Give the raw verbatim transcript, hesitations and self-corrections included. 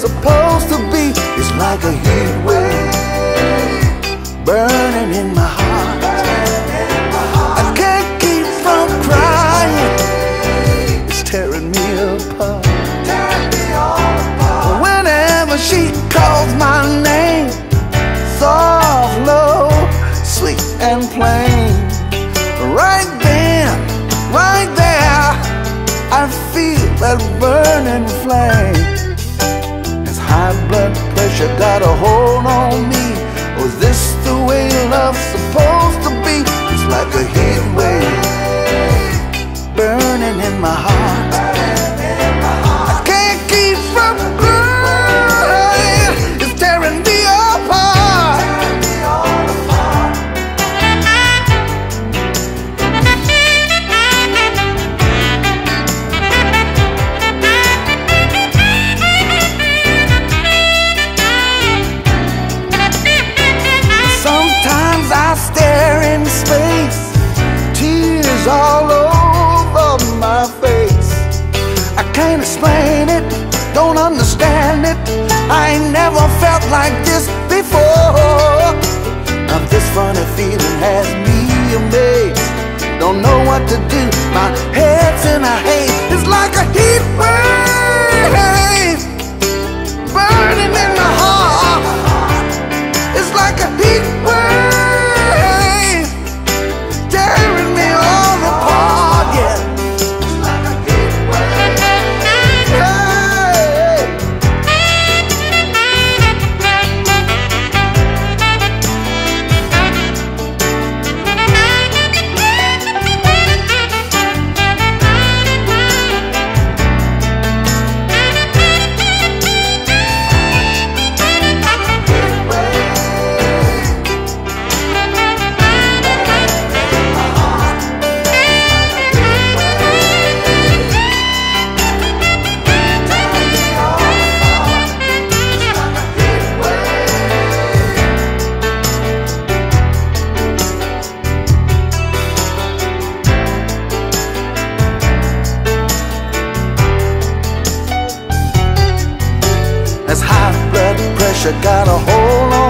supposed to be is like a heat wave burning in my heart. I can't keep from crying, it's tearing me apart. Whenever she calls my name, soft, low, sweet and plain, right then, right there, I feel that burning flame. High blood pressure got a hold on me. Oh, is this the way love's supposed to be? It's like a heat wave burning in my heart. I can't keep from crying, it's tearing me apart. All over my face, I can't explain it, don't understand it. I ain't never felt like this before. Now this funny feeling has me amazed, don't know what to do, my head's in a haze. It's like a heat wave burning in my heart. It's like a heat wave got a hold on.